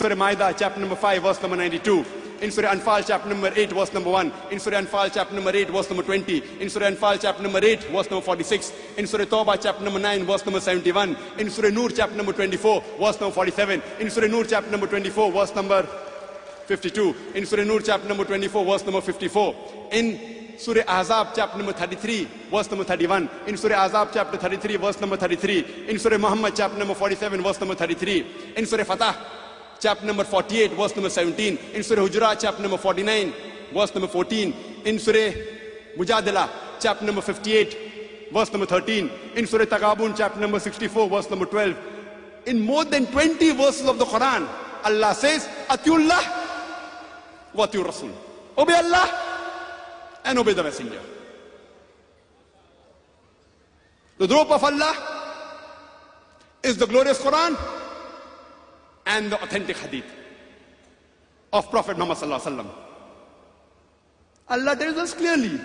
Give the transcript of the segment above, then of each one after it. Surah Maida, chapter number 5, verse number 92. In Surah Anfal, chapter number 8, verse number 1. In Surah Anfal, chapter number 8, verse number 20. In Surah Anfal, chapter number 8, verse number 46. In Surah Tawbah, chapter number 9, verse number 71. In Surah Nur, chapter number 24, verse number 47. In Surah Nur, chapter number 24, verse number 52. In Surah Nur, chapter number 24, verse number 54. In Surah Ahzab, chapter number 33, verse number 31. In Surah Ahzab, chapter 33, verse number 33. In Surah Muhammad, chapter number 47, verse number 33. In Surah Fatah, chapter number 48, verse number 17. In Surah Hujurat, chapter number 49, verse number 14. In Surah Mujadila, chapter number 58, verse number 13. In Surah Taqabun, chapter number 64, verse number 12. In more than 20 verses of the Quran, Allah says, Atiullah wa Atiur Rasul. Obey Allah and obey the messenger. The rope of Allah is the glorious Quran and the authentic hadith of Prophet Muhammad sallallahu alaihi wasallam. Allah tells us clearly,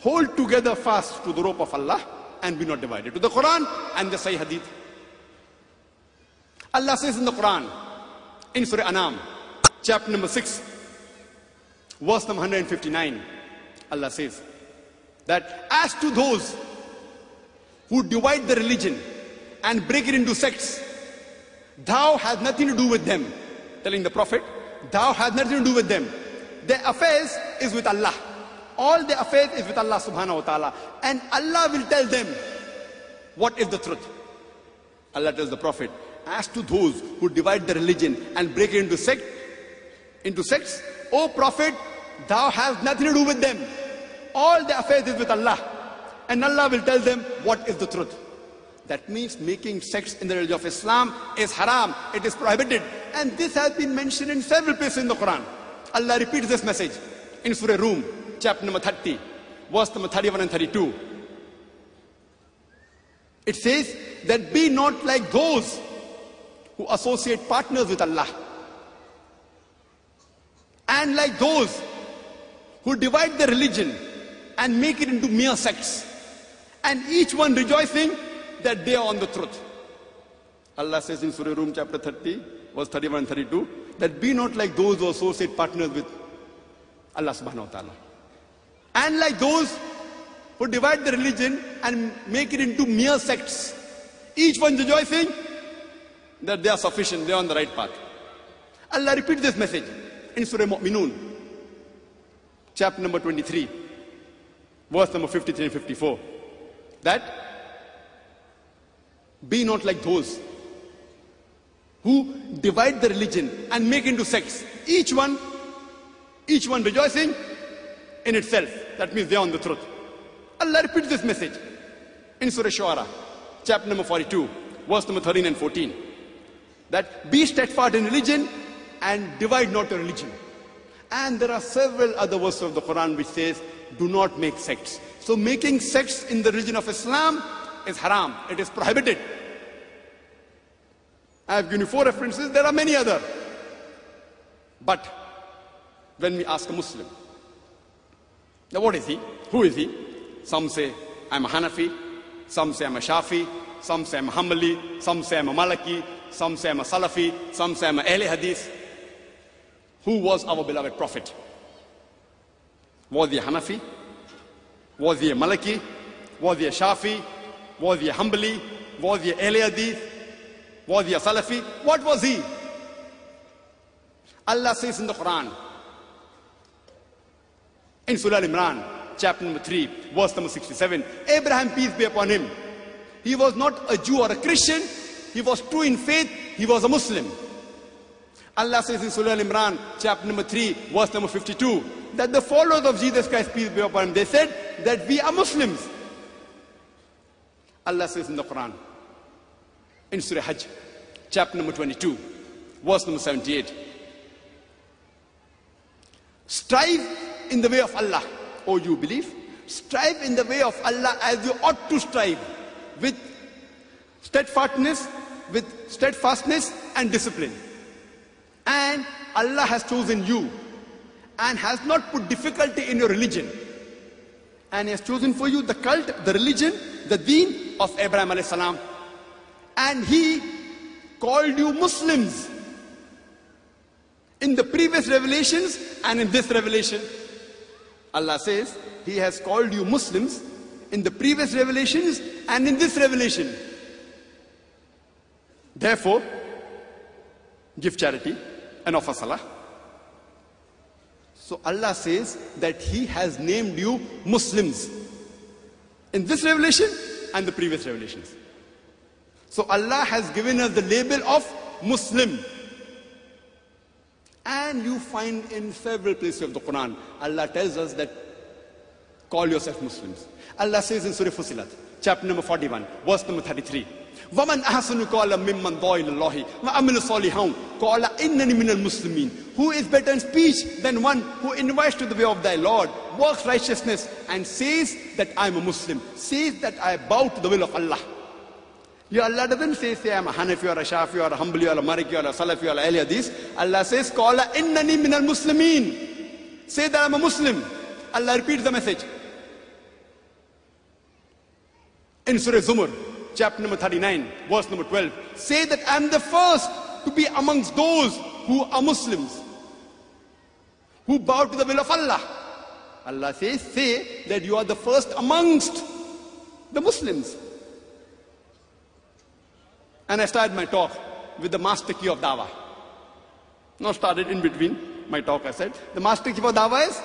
hold together fast to the rope of Allah and be not divided, to the Quran and the Sahih hadith. Allah says in the Quran, in Surah An'am, chapter number 6, verse number 159, Allah says that as to those who divide the religion and break it into sects, thou hast nothing to do with them. Telling the Prophet, thou hast nothing to do with them. Their affairs is with Allah. All their affairs is with Allah subhanahu wa ta'ala. And Allah will tell them what is the truth. Allah tells the Prophet, as to those who divide the religion and break it into sects, O Prophet, thou hast nothing to do with them. All their affairs is with Allah. And Allah will tell them what is the truth. That means making sex in the religion of Islam is haram. It is prohibited. And this has been mentioned in several places in the Quran. Allah repeats this message in Surah Rum, chapter number 30, verse number 31 and 32. It says that be not like those who associate partners with Allah, and like those who divide the religion and make it into mere sects, and each one rejoicing that they are on the truth. Allah says in Surah Rum, chapter 30, verse 31 and 32, that be not like those who associate partners with Allah subhanahu wa ta'ala, and like those who divide the religion and make it into mere sects, each one rejoicing that they are sufficient, they are on the right path. Allah repeats this message in Surah Mu'minun, chapter number 23, verse number 53 and 54, that be not like those who divide the religion and make into sects, each one rejoicing in itself. That means they are on the truth. Allah repeats this message in Surah Shuara, chapter number 42, verse number 13 and 14, that be steadfast in religion and divide not your religion. And there are several other verses of the Quran which says, do not make sects. So making sects in the religion of Islam is haram. It is prohibited. I have given you 4 references. There are many other. But when we ask a Muslim, now what is he? Who is he? Some say, I'm a Hanafi. Some say, I'm a Shafi. Some say, I'm a Hanbali. Some say, I'm a Maliki. Some say, I'm a Salafi. Some say, I'm a Ahle Hadith. Who was our beloved Prophet? Was he a Hanafi? Was he a Maliki? Was he a Shafi? Was he a Hanbali? Was he a Ahle Hadith? Was he a Salafi? What was he? Allah says in the Quran, in Surah Al Imran, chapter number 3, verse number 67, Abraham, peace be upon him, he was not a Jew or a Christian, he was true in faith, he was a Muslim. Allah says in Surah Al Imran, chapter number 3, verse number 52, that the followers of Jesus Christ, peace be upon him, they said that we are Muslims. Allah says in the Quran, in Surah Hajj, chapter number 22, verse number 78, strive in the way of Allah, O you believe, strive in the way of Allah as you ought to strive, with steadfastness and discipline. And Allah has chosen you and has not put difficulty in your religion. And He has chosen for you the cult, the religion, the deen of Abraham alayhi salam. And He called you Muslims. in the previous revelations and in this revelation. Allah says He has called you Muslims in the previous revelations and in this revelation. Therefore, give charity and offer salah. So Allah says that He has named you Muslims in this revelation and the previous revelations. So Allah has given us the label of Muslim. And you find in several places of the Quran, Allah tells us that call yourself Muslims. Allah says in Surah Fussilat, chapter number 41, verse number 33, وَمَنْ أَحْسَنُ قَالَ مِمَّنْ دَعَا إِلَى اللَّهِ وَعَمِلَ صَالِحًا قَالَ إِنَّنِي مِنَ الْمُسْلِمِينَ. Who is better in speech than one who invites to the way of thy Lord, works righteousness, and says that I am a Muslim, says that I bow to the will of Allah. Yeah, Allah doesn't say I'm a Hanafi or a Shafi or a Hanbali or a Maliki or a Salafi or a this. Allah says, Qala innani minal Muslimin. Say that I'm a Muslim. Allah repeats the message. In Surah Zumar, chapter number 39, verse number 12, say that I'm the first to be amongst those who are Muslims, who bow to the will of Allah. Allah says, say that you are the first amongst the Muslims. And I started my talk with the master key of Dawah. Not started in between my talk, I said. The master key of Dawah is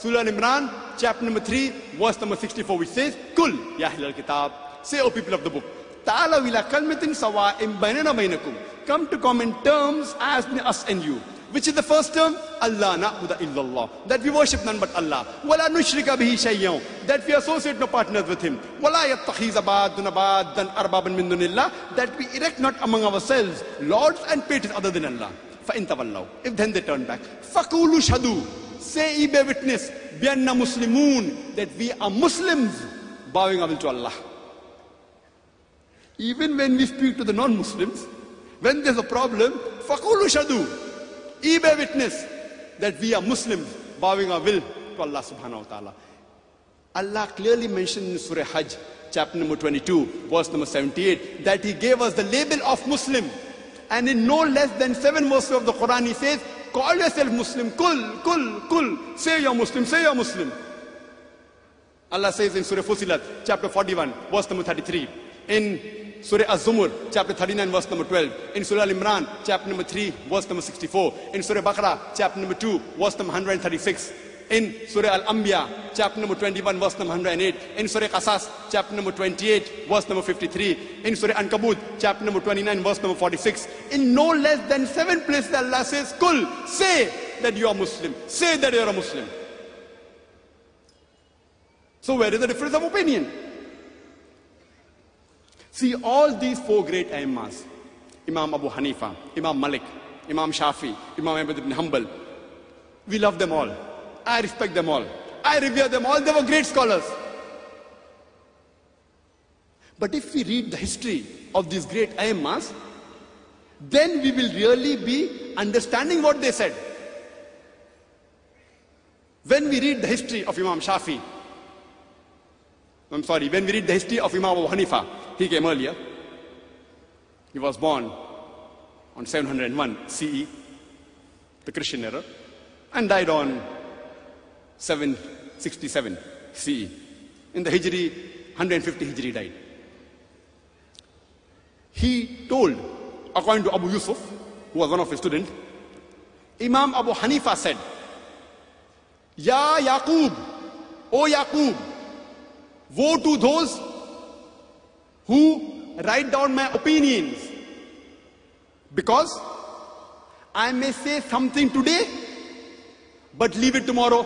Surah Al Imran, chapter number 3, verse number 64, which says, Kul, ya ahlal kitab, say, O people of the book, Ta'alaw ila kalmatin sawa'im bainana bainakum. Come to common terms as between us and you. Which is the first term? Allah na'budu illallah. That we worship none but Allah. Wala nushrika bihi shay'an. That we associate no partners with Him. Wala yattakhiza ba'duna ba'dan arbaban min dunillah. That we erect not among ourselves lords and patrons other than Allah. Fa in tawallaw. If then they turn back. Faqulu shhadu. Say, ye bear witness. Bi anna muslimun. That we are Muslims bowing our will to Allah. Even when we speak to the non-Muslims, when there's a problem, faqulu shhadu. Ye bear witness that we are Muslims bowing our will to Allah subhanahu wa ta'ala. Allah clearly mentioned in Surah Hajj, chapter number 22, verse number 78, that He gave us the label of Muslim. And in no less than 7 verses of the Quran, He says, call yourself Muslim, kul, kul, kul, say you're Muslim, say you're Muslim. Allah says in Surah Fussilat, chapter 41, verse number 33, in Surah Az-Zumar, chapter 39, verse number 12. In Surah Al Imran, chapter number 3, verse number 64. In Surah Baqara, chapter number 2, verse number 136. In Surah Al Ambiya, chapter number 21, verse number 108. In Surah Qasas, chapter number 28, verse number 53. In Surah An Kabut, chapter number 29, verse number 46. In no less than 7 places, Allah says, Kul, say that you are Muslim. Say that you are a Muslim. So where is the difference of opinion? See, all these 4 great Imams, Imam Abu Hanifa, Imam Malik, Imam Shafi, Imam Ahmed ibn Hanbal, we love them all. I respect them all. I revere them all. They were great scholars. But if we read the history of these great Imams, then we will really be understanding what they said. When we read the history of Imam Shafi, I'm sorry, when we read the history of Imam Abu Hanifa, he came earlier. He was born on 701 CE, the Christian era, and died on 767 CE. In the Hijri, 150 Hijri died. He told, according to Abu Yusuf, who was one of his students, Imam Abu Hanifa said, Ya Yaqub, O Yaqub, woe to those who write down my opinions, because I may say something today but leave it tomorrow.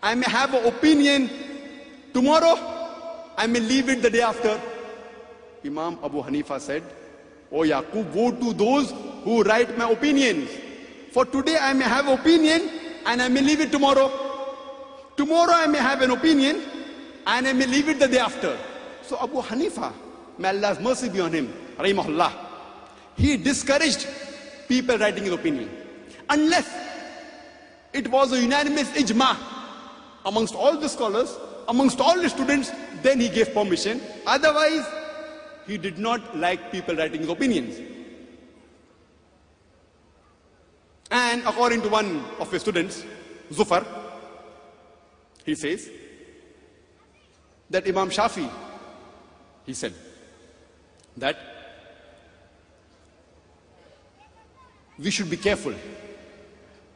I may have an opinion tomorrow, I may leave it the day after. Imam Abu Hanifa said, O Yaqub, woe to those who write my opinions, for today I may have an opinion and I may leave it tomorrow. Tomorrow I may have an opinion and I may leave it the day after. So Abu Hanifa, may Allah's mercy be on him, rahimahullah, he discouraged people writing his opinion. Unless it was a unanimous ijma amongst all the scholars, amongst all the students, then he gave permission. Otherwise, he did not like people writing his opinions. And according to one of his students, Zufar, he says that Imam Shafi, he said that we should be careful.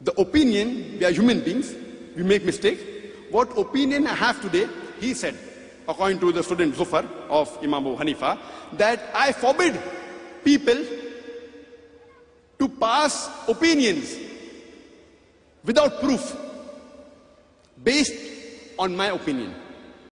The opinion, we are human beings, we make mistakes. What opinion I have today, he said, according to the student Zufar of Imam Abu Hanifa, that I forbid people to pass opinions without proof, based on my opinion.